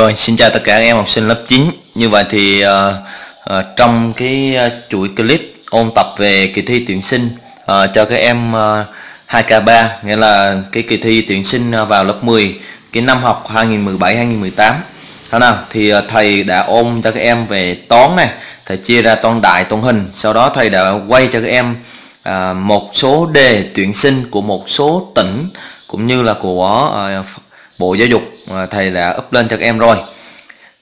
Rồi xin chào tất cả các em học sinh lớp 9. Như vậy thì trong cái chuỗi clip ôn tập về kỳ thi tuyển sinh cho các em 2K3, nghĩa là cái kỳ thi tuyển sinh vào lớp 10 cái năm học 2017-2018 nào, thì thầy đã ôn cho các em về toán này, thầy chia ra toán đại, toán hình. Sau đó thầy đã quay cho các em một số đề tuyển sinh của một số tỉnh cũng như là của Bộ Giáo dục, thầy đã up lên cho các em rồi.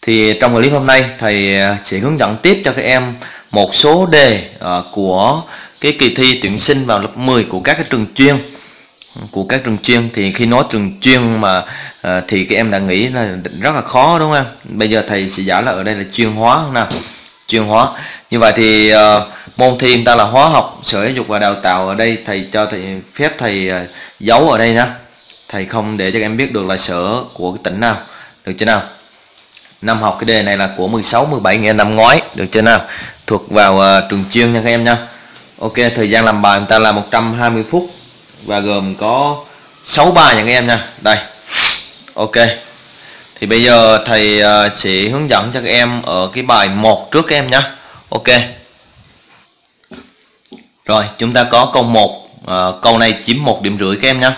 Thì trong clip hôm nay thầy sẽ hướng dẫn tiếp cho các em một số đề của cái kỳ thi tuyển sinh vào lớp 10 của các cái trường chuyên. Thì khi nói trường chuyên mà thì các em đã nghĩ là rất là khó, đúng không? Bây giờ thầy sẽ giải là ở đây là chuyên hóa nào. Chuyên hóa. Như vậy thì môn thi chúng ta là hóa học, Sở Giáo dục và Đào tạo ở đây thầy cho thầy phép thầy giấu ở đây nhá. Thầy không để cho các em biết được là sở của cái tỉnh nào, được chưa nào? Năm học cái đề này là của 16-17, nghĩa năm ngoái, được chưa nào? Thuộc vào trường chuyên nha các em nha. Ok, thời gian làm bài chúng ta là 120 phút và gồm có 6 bài nha các em nha. Đây. Ok. Thì bây giờ thầy sẽ hướng dẫn cho các em ở cái bài 1 trước các em nhé. Ok. Rồi, chúng ta có câu 1, câu này chiếm 1,5 điểm các em nhé.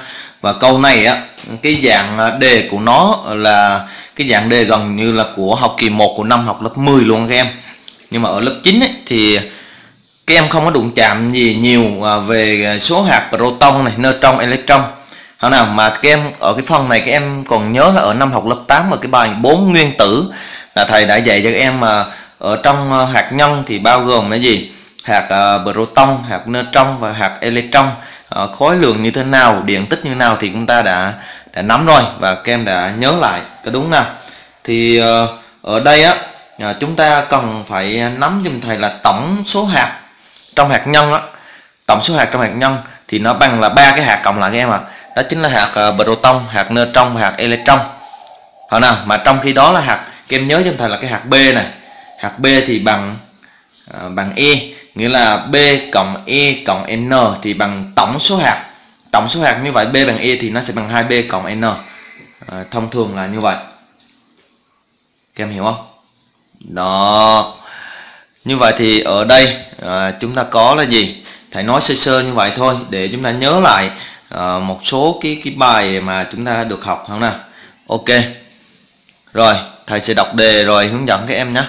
Và câu này á, cái dạng đề của nó là cái dạng đề gần như là của học kỳ 1 của năm học lớp 10 luôn các em. Nhưng mà ở lớp 9 ấy, thì các em không có đụng chạm gì nhiều về số hạt proton này, neutron, electron nào, mà các em ở cái phần này các em còn nhớ là ở năm học lớp 8 ở cái bài 4 nguyên tử là thầy đã dạy cho các em mà ở trong hạt nhân thì bao gồm là gì? Hạt proton, hạt neutron và hạt electron. Khối lượng như thế nào, điện tích như thế nào thì chúng ta đã nắm rồi và các em đã nhớ lại, có đúng nào? Thì ở đây á, chúng ta cần phải nắm giùm thầy là tổng số hạt trong hạt nhân á, tổng số hạt trong hạt nhân thì nó bằng là 3 cái hạt cộng lại các em ạ. Đó chính là hạt proton, hạt neutron và hạt electron. Hồi nào mà trong khi đó là hạt, các em nhớ giùm thầy là cái hạt B này, hạt B thì bằng E, nghĩa là B cộng E cộng N thì bằng tổng số hạt. Tổng số hạt như vậy B bằng E thì nó sẽ bằng 2B cộng N. Thông thường là như vậy. Các em hiểu không? Đó. Như vậy thì ở đây chúng ta có là gì? Thầy nói sơ sơ như vậy thôi để chúng ta nhớ lại một số cái bài mà chúng ta được học không nào. Ok. Rồi, thầy sẽ đọc đề rồi hướng dẫn các em nhé.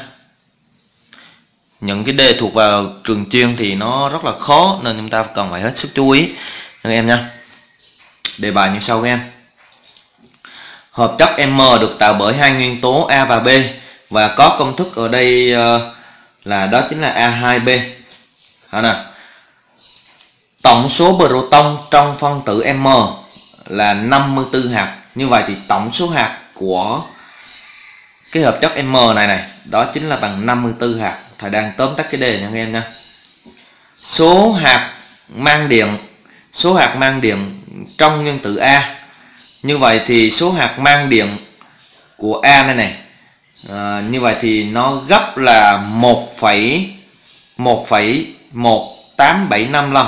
Những cái đề thuộc vào trường chuyên thì nó rất là khó nên chúng ta cần phải hết sức chú ý các em nha. Đề bài như sau các em. Hợp chất M được tạo bởi hai nguyên tố A và B và có công thức ở đây là đó chính là A2B. Hả nào? Tổng số proton trong phân tử M là 54 hạt. Như vậy thì tổng số hạt của cái hợp chất M này đó chính là bằng 54 hạt. Thầy đang tóm tắt cái đề nha các em nha. Số hạt mang điện trong nguyên tử A. Như vậy thì số hạt mang điện của A này này. Như vậy thì nó gấp là 1,1875 lần.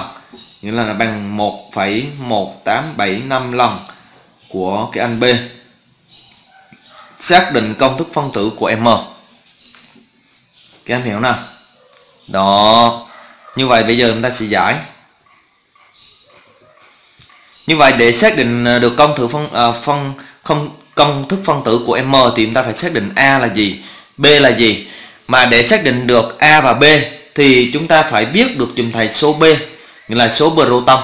Nghĩa là nó bằng 1,1875 lần của cái anh B. Xác định công thức phân tử của M. Các em hiểu nào? Đó. Như vậy bây giờ chúng ta sẽ giải. Như vậy để xác định được công thức phân tử của M thì chúng ta phải xác định A là gì, B là gì. Mà để xác định được A và B thì chúng ta phải biết được giùm thầy số B, nghĩa là số proton.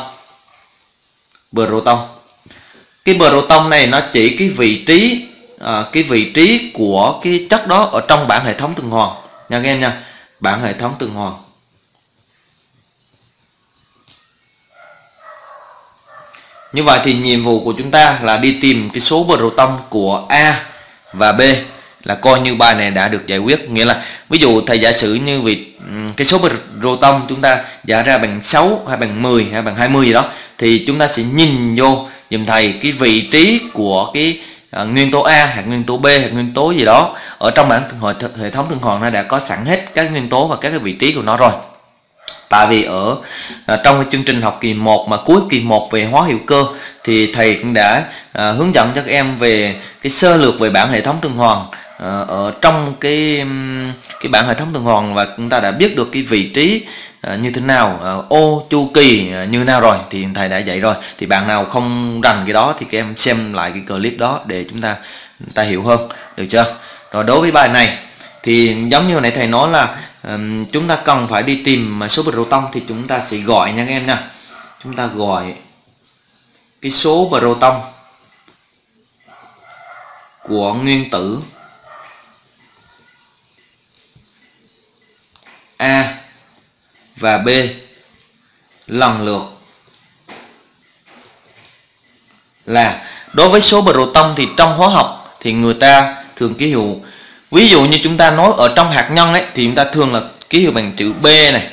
Cái proton này nó chỉ cái vị trí của cái chất đó ở trong bảng hệ thống tuần hoàn nha các em nha. Bảng hệ thống tuần hoàn. Như vậy thì nhiệm vụ của chúng ta là đi tìm cái số proton của A và B, là coi như bài này đã được giải quyết. Nghĩa là ví dụ thầy giả sử như vì cái số proton chúng ta giả ra bằng 6 hay bằng 10 hay bằng 20 gì đó, thì chúng ta sẽ nhìn vô giùm thầy cái vị trí của cái nguyên tố A, hạt nguyên tố B, hạt nguyên tố gì đó ở trong bảng hệ thống tuần hoàn nó đã có sẵn hết các nguyên tố và các cái vị trí của nó rồi. Tại vì ở trong cái chương trình học kỳ 1 mà cuối kỳ 1 về hóa hữu cơ thì thầy cũng đã hướng dẫn cho các em về cái sơ lược về bảng hệ thống tuần hoàn ở trong cái bảng hệ thống tuần hoàn, và chúng ta đã biết được cái vị trí như thế nào, ô chu kỳ như nào rồi thì thầy đã dạy rồi. Thì bạn nào không rành cái đó thì các em xem lại cái clip đó để chúng ta hiểu hơn, được chưa? Rồi đối với bài này thì giống như hồi nãy thầy nói là chúng ta cần phải đi tìm số proton, thì chúng ta sẽ gọi nha các em nha. Chúng ta gọi cái số proton của nguyên tử A và B lần lượt. Là đối với số proton thì trong hóa học thì người ta thường ký hiệu, ví dụ như chúng ta nói ở trong hạt nhân ấy thì chúng ta thường là ký hiệu bằng chữ B này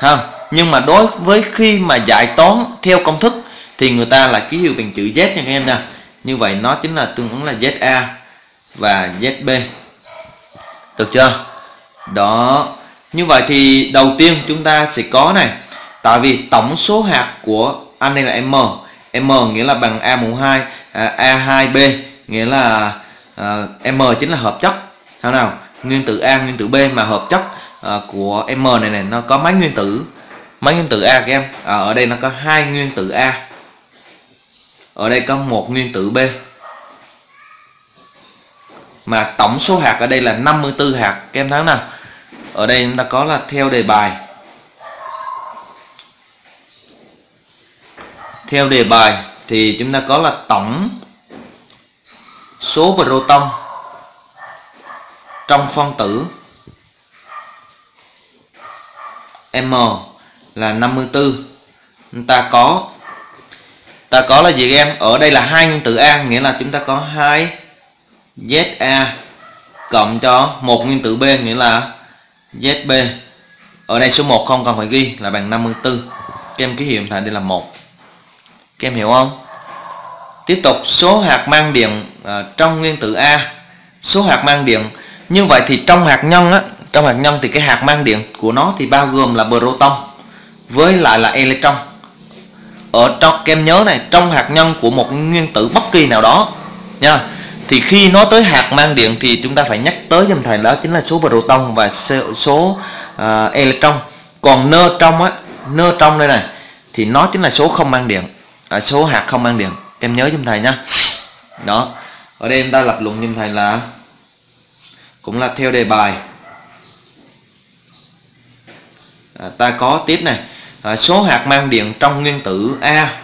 ha. Nhưng mà đối với khi mà giải toán theo công thức thì người ta là ký hiệu bằng chữ Z nha các em nha. Như vậy nó chính là tương ứng là ZA và ZB, được chưa? Đó. Như vậy thì đầu tiên chúng ta sẽ có này, tại vì tổng số hạt của anh đây là M, M nghĩa là bằng A12, A2B nghĩa là M chính là hợp chất. Thế nào? Nguyên tử A, nguyên tử B, mà hợp chất của M này nó có mấy nguyên tử? Mấy nguyên tử A các em? Ở đây nó có 2 nguyên tử A, ở đây có 1 nguyên tử B. Mà tổng số hạt ở đây là 54 hạt các em thấy nào? Ở đây chúng ta có là theo đề bài. Theo đề bài thì chúng ta có là tổng số proton trong phân tử M là 54. Ta có là gì các em? Ở đây là 2 nguyên tử A, nghĩa là chúng ta có 2ZA cộng cho 1 nguyên tử B nghĩa là ZB. Ở đây số 1 không cần phải ghi là bằng 54. Các em ký hiệu thành đây là 1. Các em hiểu không? Tiếp tục số hạt mang điện trong nguyên tử A. Số hạt mang điện, như vậy thì trong hạt nhân á, trong hạt nhân thì cái hạt mang điện của nó thì bao gồm là proton với lại là electron. Ở trong, các em nhớ này, trong hạt nhân của một nguyên tử bất kỳ nào đó nha, thì khi nói tới hạt mang điện thì chúng ta phải nhắc tới dùm thầy đó chính là số proton và số electron. Còn neutron á, neutron đây này thì nó chính là số không mang điện, số hạt không mang điện. Các em nhớ dùm thầy nha. Đó. Ở đây chúng ta lập luận dùm thầy là cũng là theo đề bài. Ta có tiếp này, số hạt mang điện trong nguyên tử A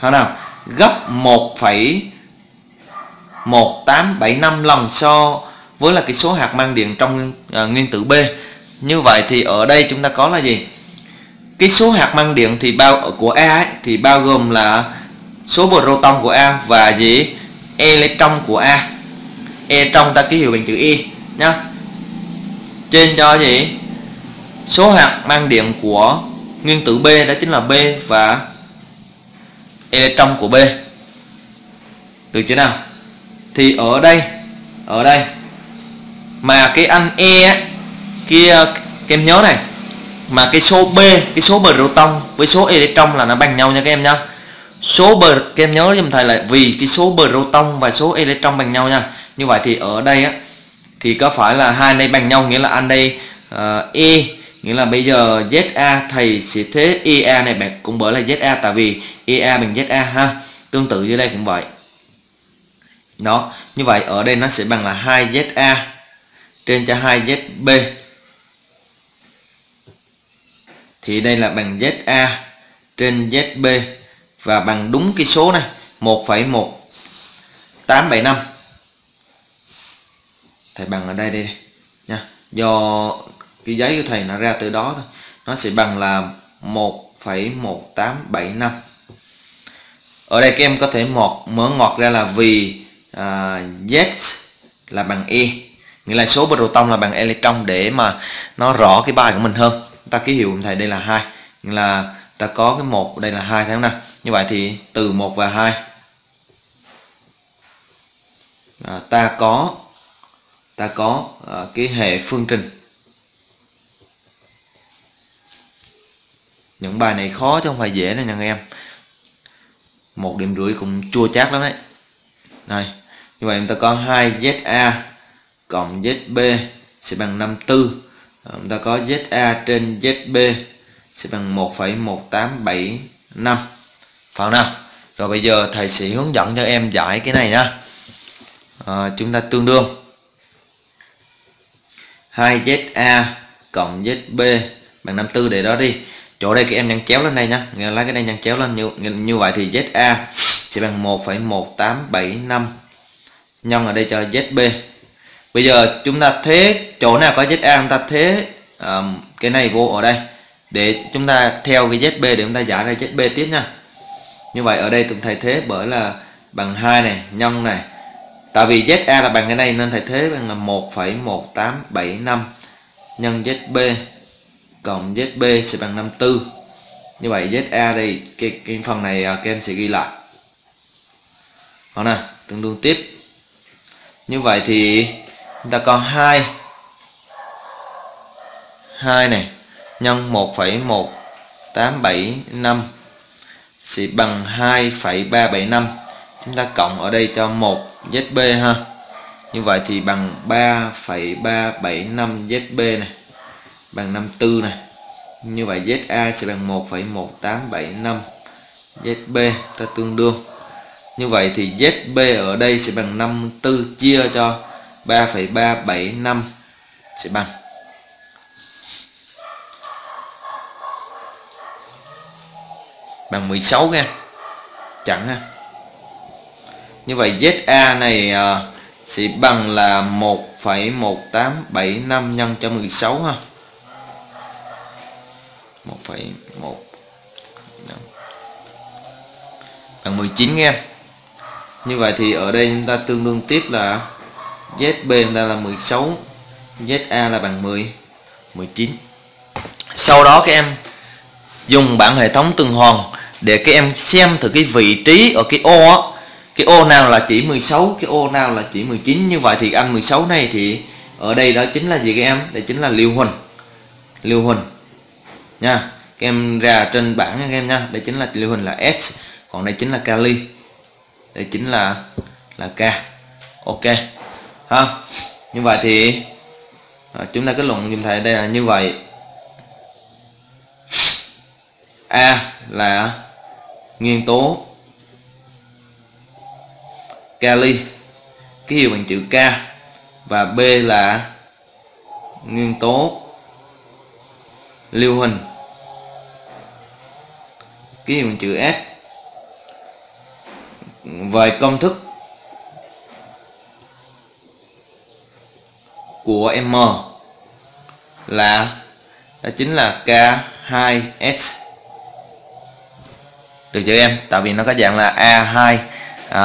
thế nào? Gấp 1,1875 lần so với là cái số hạt mang điện trong nguyên tử B. Như vậy thì ở đây chúng ta có là gì? Cái số hạt mang điện thì của A ấy, thì bao gồm là số proton của A và gì? Electron của A. Electron ta ký hiệu bằng chữ Y nhá. Trên cho gì? Số hạt mang điện của nguyên tử B đó chính là B và electron của B. Được chưa nào? Thì ở đây mà cái anh E kia các em nhớ này, mà cái số B, cái số proton với số electron là nó bằng nhau nha các em nhá. Các em nhớ giùm thầy là vì cái số proton và số electron bằng nhau nha. Như vậy thì ở đây á, thì có phải là hai này bằng nhau, nghĩa là anh đây E nghĩa là bây giờ ZA thầy sẽ thế EA này bạn cũng bởi là ZA, tại vì EA bằng ZA ha. Tương tự như đây cũng vậy. Đó, như vậy ở đây nó sẽ bằng là 2ZA trên cho 2ZB. Thì đây là bằng ZA trên ZB và bằng đúng cái số này 1,1875. Thầy bằng ở đây đi nha. Do cái giấy của thầy nó ra từ đó thôi. Nó sẽ bằng là 1,1875. Ở đây các em có thể mở ngoặc ra là vì Z là bằng E, nghĩa là số proton là bằng electron, để mà nó rõ cái bài của mình hơn. Ta ký hiệu thầy đây là 2, nghĩa là ta có cái 1, đây là 2 tháng nào. Như vậy thì từ 1 và 2 ta có cái hệ phương trình. Những bài này khó chứ không phải dễ đâu nha các em. 1,5 điểm cũng chua chát lắm đấy. Này, như vậy chúng ta có 2ZA cộng ZB sẽ bằng 54. Chúng ta có ZA trên ZB sẽ bằng 1,1875. Phần 5. Rồi bây giờ thầy sẽ hướng dẫn cho em giải cái này nha. Chúng ta tương đương 2ZA cộng ZB bằng 54 để đó đi. Chỗ đây các em nhăn chéo lên đây nha, nghĩa là cái này nhăn chéo lên như vậy thì ZA sẽ bằng 1,1875 nhân ở đây cho ZB. Bây giờ chúng ta thế chỗ nào có ZA chúng ta thế cái này vô ở đây để chúng ta theo cái ZB để chúng ta giải ra ZB tiếp nha. Như vậy ở đây tụi thầy thế bởi là bằng 2 này nhân này, tại vì ZA là bằng cái này nên thầy thế bằng là 1,1875 nhân ZB cộng ZB sẽ bằng 54. Như vậy ZA đây cái phần này các em sẽ ghi lại. Đó nè, tương đương tiếp. Như vậy thì chúng ta có 2 này nhân 1,1875 sẽ bằng 2,375. Chúng ta cộng ở đây cho 1 ZB ha. Như vậy thì bằng 3,375 ZB này bằng 54 này. Như vậy ZA sẽ bằng 1,1875 ZB, ta tương đương. Như vậy thì ZB ở đây sẽ bằng 54 chia cho 3,375 sẽ bằng. Bằng 16 nha. Chẳng ha. Như vậy ZA này sẽ bằng là 1,1875 nhân cho 16 ha. 1,1 bằng 19 nha. Như vậy thì ở đây chúng ta tương đương tiếp là ZB chúng ta là 16, ZA là bằng 19. Sau đó các em dùng bảng hệ thống tuần hoàn để các em xem thử cái vị trí ở cái ô đó. Cái ô nào là chỉ 16, cái ô nào là chỉ 19. Như vậy thì anh 16 này thì ở đây đó chính là gì các em? Đây chính là Liêu Huỳnh. Liêu Huỳnh nha. Các em ra trên bảng nha các em nha. Đây chính là Liêu Huỳnh là S, còn đây chính là Kali. Đây chính là K. Ok. Ha. Như vậy thì chúng ta kết luận dùm thầy đây là như vậy. A là nguyên tố Kali, ký hiệu bằng chữ K, và B là nguyên tố Liêu Huỳnh, ký hiệu bằng chữ S. Về công thức của M là đó chính là K2S. Được chưa em? Tại vì nó có dạng là A2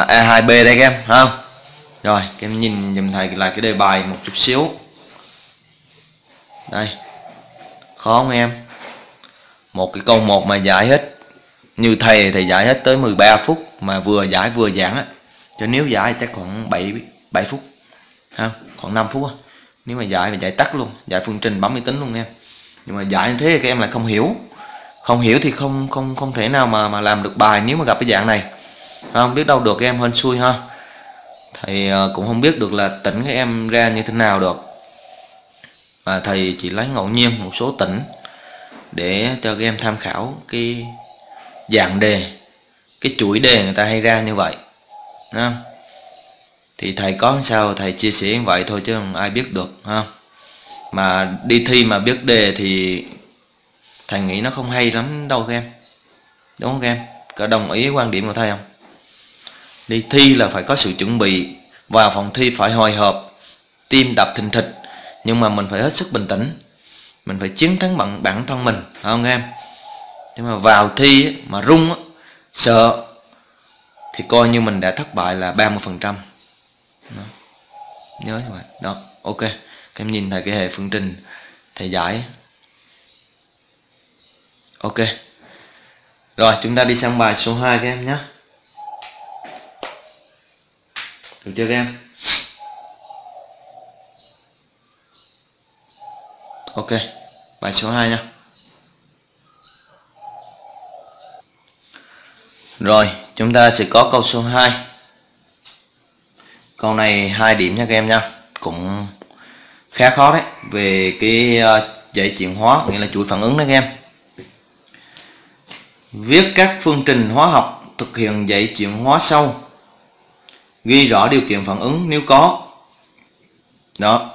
A2B đây các em ha. Rồi, các em nhìn dùm thầy lại cái đề bài một chút xíu. Đây. Khó không em? Một cái câu 1 mà giải hết. Như thầy thì giải hết tới 13 phút mà vừa giải vừa giảng á. Cho nếu giải chắc khoảng 7 phút. Ha, khoảng 5 phút á. Nếu mà giải thì giải tắt luôn, giải phương trình bấm máy tính luôn em. Nhưng mà giải như thế thì các em lại không hiểu. Không hiểu thì không thể nào mà làm được bài nếu mà gặp cái dạng này. Không biết đâu được các em, hên xui ha. Thầy cũng không biết được là tỉnh các em ra như thế nào được. Mà thầy chỉ lấy ngẫu nhiên một số tỉnh để cho các em tham khảo cái dạng đề, cái chuỗi đề người ta hay ra như vậy. Ha. Thì thầy có sao thầy chia sẻ như vậy thôi chứ không ai biết được ha. Mà đi thi mà biết đề thì thầy nghĩ nó không hay lắm đâu các em. Đúng không các em? Có đồng ý quan điểm của thầy không? Đi thi là phải có sự chuẩn bị, vào phòng thi phải hồi hộp, tim đập thình thịch, nhưng mà mình phải hết sức bình tĩnh, mình phải chiến thắng bằng bản thân mình, phải không em? Nhưng mà vào thi mà run sợ thì coi như mình đã thất bại là 30%. Đó. Nhớ như vậy. Đó, ok. Các em nhìn thầy cái hệ phương trình thầy giải. Ok. Rồi chúng ta đi sang bài số 2 các em nhé. Được chưa các em? Ok, bài số 2 nha. Rồi chúng ta sẽ có câu số 2. Câu này 2 điểm nha các em nha. Cũng khá khó đấy về cái dãy chuyển hóa, nghĩa là chuỗi phản ứng đấy các em. Viết các phương trình hóa học thực hiện dãy chuyển hóa sau, ghi rõ điều kiện phản ứng nếu có. Đó,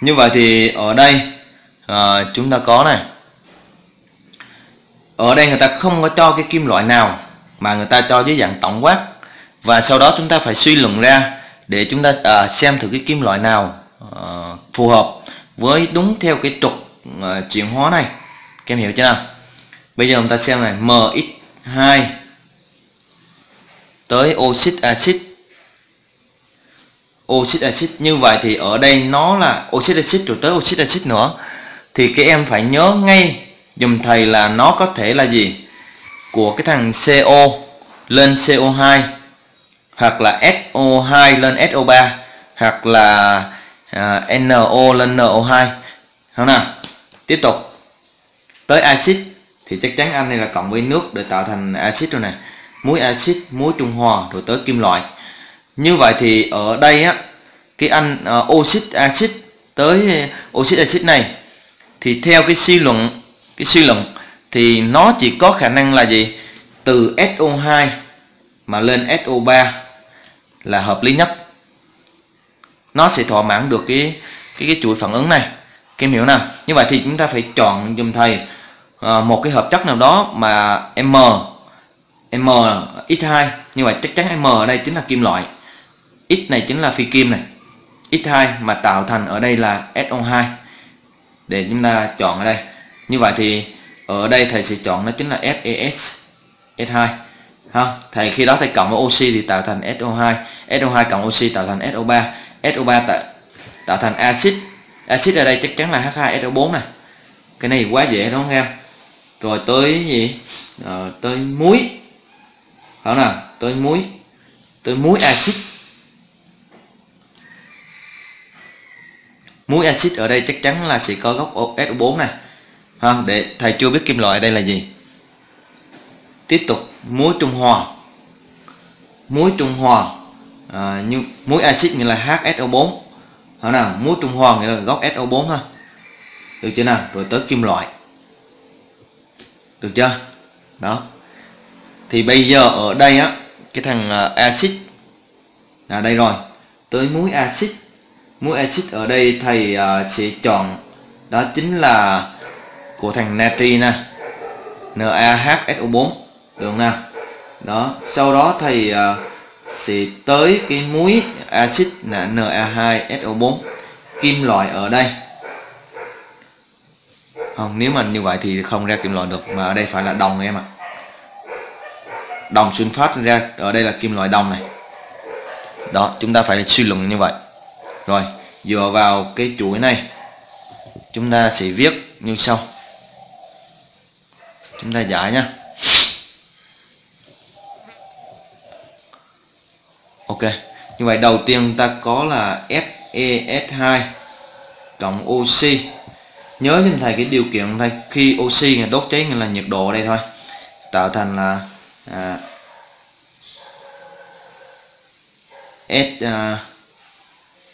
như vậy thì ở đây chúng ta có này, ở đây người ta không có cho cái kim loại nào mà người ta cho dưới dạng tổng quát, và sau đó chúng ta phải suy luận ra để chúng ta xem thử cái kim loại nào phù hợp với đúng theo cái trục chuyển hóa này, các em hiểu chưa nào? Bây giờ chúng ta xem này, MX2 tới oxit axit. Oxit axit như vậy thì ở đây nó là oxit axit rồi tới oxit axit nữa, thì các em phải nhớ ngay dùm thầy là nó có thể là gì, của cái thằng CO lên CO2, hoặc là SO2 lên SO3, hoặc là NO lên NO2, không nào? Tiếp tục tới axit thì chắc chắn anh này là cộng với nước để tạo thành axit rồi này, muối axit, muối trung hòa, rồi tới kim loại. Như vậy thì ở đây á, cái anh oxit axit tới oxit axit này thì theo cái suy luận thì nó chỉ có khả năng là gì, từ SO2 mà lên SO3 là hợp lý nhất. Nó sẽ thỏa mãn được cái chuỗi phản ứng này, các em hiểu nào? Như vậy thì chúng ta phải chọn dùm thầy một cái hợp chất nào đó mà MX2. Như vậy chắc chắn M ở đây chính là kim loại, X này chính là phi kim này, X2 mà tạo thành ở đây là SO2 để chúng ta chọn ở đây. Như vậy thì ở đây thầy sẽ chọn nó chính là SES S2 ha. Thầy khi đó thầy cộng với oxy thì tạo thành SO2, SO2 cộng oxy tạo thành SO3, SO3 tạo thành axit, axit ở đây chắc chắn là H2SO4 này. Cái này quá dễ đúng không em? Rồi tới gì? Tới muối. Phải nào? Tới muối axit. Muối axit ở đây chắc chắn là sẽ có gốc SO4 này. Ha, để thầy chưa biết kim loại ở đây là gì. Tiếp tục muối trung hòa. Muối trung hòa như muối axit nghĩa là HSO4. Phải nào? Muối trung hòa nghĩa là gốc SO4 thôi. Được chưa nào? Rồi tới kim loại. Được chưa? Đó. Thì bây giờ ở đây á, cái thằng axit là đây rồi, tới muối axit. Muối axit ở đây thầy sẽ chọn đó chính là của thằng natri nè, NaHSO4, được không nào? Đó, sau đó thầy sẽ tới cái muối axit là Na2SO4. Kim loại ở đây không, nếu mà như vậy thì không ra kim loại được, mà ở đây phải là đồng em ạ. Đồng sun phát ra ở đây là kim loại đồng này. Đó, chúng ta phải suy luận như vậy. Rồi, dựa vào cái chuỗi này chúng ta sẽ viết như sau. Chúng ta giải nha. Ok, như vậy đầu tiên ta có là FeS2 cộng oxy. Nhớ cho thầy cái điều kiện thầy khi oxy là đốt cháy là nhiệt độ ở đây thôi, tạo thành là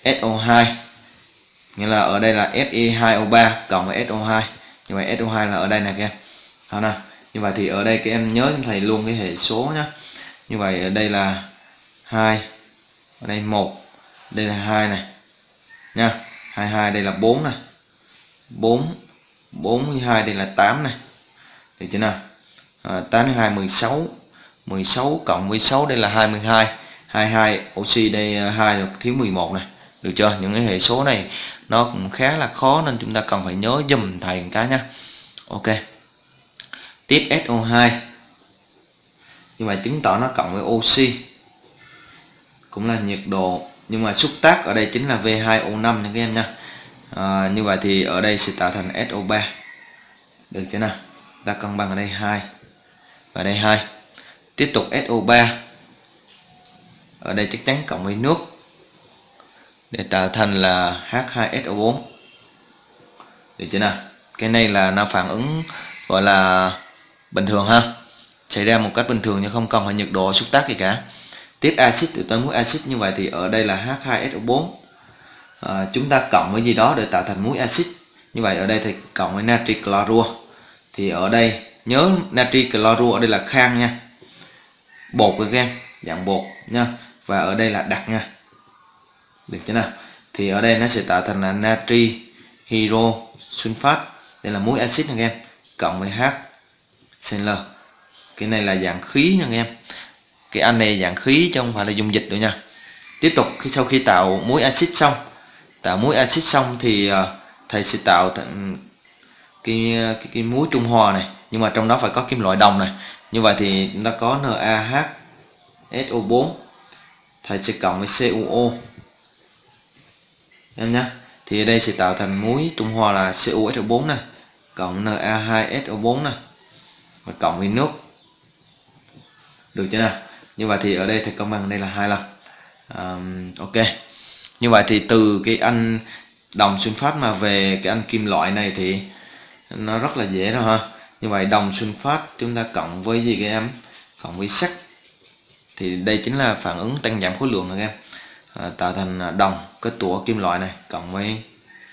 SO2, nghĩa là ở đây là Fe2O3 cộng với SO2. Như vậy SO2 là ở đây nè các em. Đó nào. Như vậy thì ở đây các em nhớ cho thầy luôn cái hệ số nhé. Như vậy ở đây là 2, ở đây 1, đây là 2 này nha, 22 đây là 4 này, 42 đây là 8 này, được chưa nào? 82 16, 16 cộng 16 đây là 22, 22 oxy đây 2 được thiếu 11 này, được chưa? Những cái hệ số này nó cũng khá là khó nên chúng ta cần phải nhớ dùm thầy một cái nha. Ok, tiếp SO2, nhưng mà chứng tỏ nó cộng với oxy cũng là nhiệt độ, nhưng mà xúc tác ở đây chính là V2O5 nha các em nha. Như vậy thì ở đây sẽ tạo thành SO3, được chưa nào? Ta cân bằng ở đây 2 và đây 2. Tiếp tục SO3 ở đây chắc chắn cộng với nước để tạo thành là H2SO4, được chưa nào? Cái này là nó phản ứng gọi là bình thường ha, xảy ra một cách bình thường nhưng không cần phải nhiệt độ xúc tác gì cả. Tiếp axit, từ tới muối axit, như vậy thì ở đây là H2SO4 chúng ta cộng với gì đó để tạo thành muối axit. Như vậy ở đây thì cộng với natri clorua. Thì ở đây nhớ natri clorua ở đây là khang nha, bột các em, dạng bột nha, và ở đây là đặc nha, được chưa nào? Thì ở đây nó sẽ tạo thành là natri hiro sunfat, đây là muối axit các em, cộng với HCl. Cái này là dạng khí nha các em, cái anh này dạng khí chứ không phải là dung dịch đâu nha. Tiếp tục sau khi tạo muối axit xong, thì thầy sẽ tạo cái muối trung hòa này, nhưng mà trong đó phải có kim loại đồng này. Như vậy thì chúng ta có NaHSO4, thầy sẽ cộng với CuO em nhé. Thì ở đây sẽ tạo thành muối trung hòa là CuSO4 này, cộng Na2SO4 này, và cộng với nước, được chưa nào? Như vậy thì ở đây thầy công bằng đây là 2 lần. Ok, như vậy thì từ cái anh đồng sunfat mà về cái anh kim loại này thì nó rất là dễ rồi ha. Như vậy đồng sunfat chúng ta cộng với gì các em, cộng với sắt, thì đây chính là phản ứng tăng giảm khối lượng các em, tạo thành đồng kết tủa kim loại này cộng với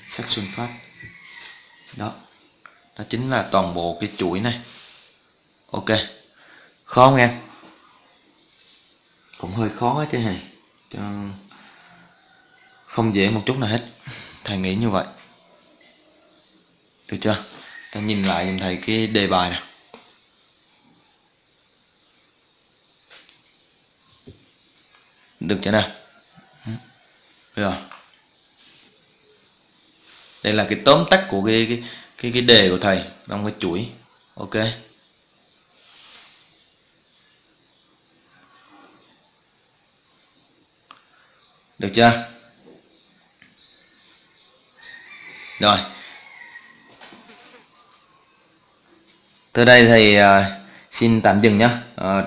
sắt sunfat. Đó chính là toàn bộ cái chuỗi này. Ok, khó không em? Cũng hơi khó chứ hề, không dễ một chút nào hết, thầy nghĩ như vậy, được chưa? Ta nhìn lại giùm thầy cái đề bài nè. Được chưa nào? Được rồi. Đây là cái tóm tắt của cái đề của thầy trong cái chuỗi. Ok. Được chưa? Rồi. Từ đây thầy xin tạm dừng nhé.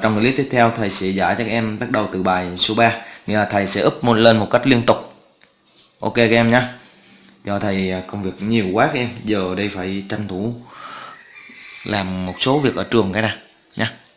Trong clip tiếp theo thầy sẽ giải cho các em bắt đầu từ bài số 3. Nghĩa là thầy sẽ up lên một cách liên tục. Ok các em nhé. Do thầy công việc nhiều quá các em, giờ đây phải tranh thủ làm một số việc ở trường cái nè nhé.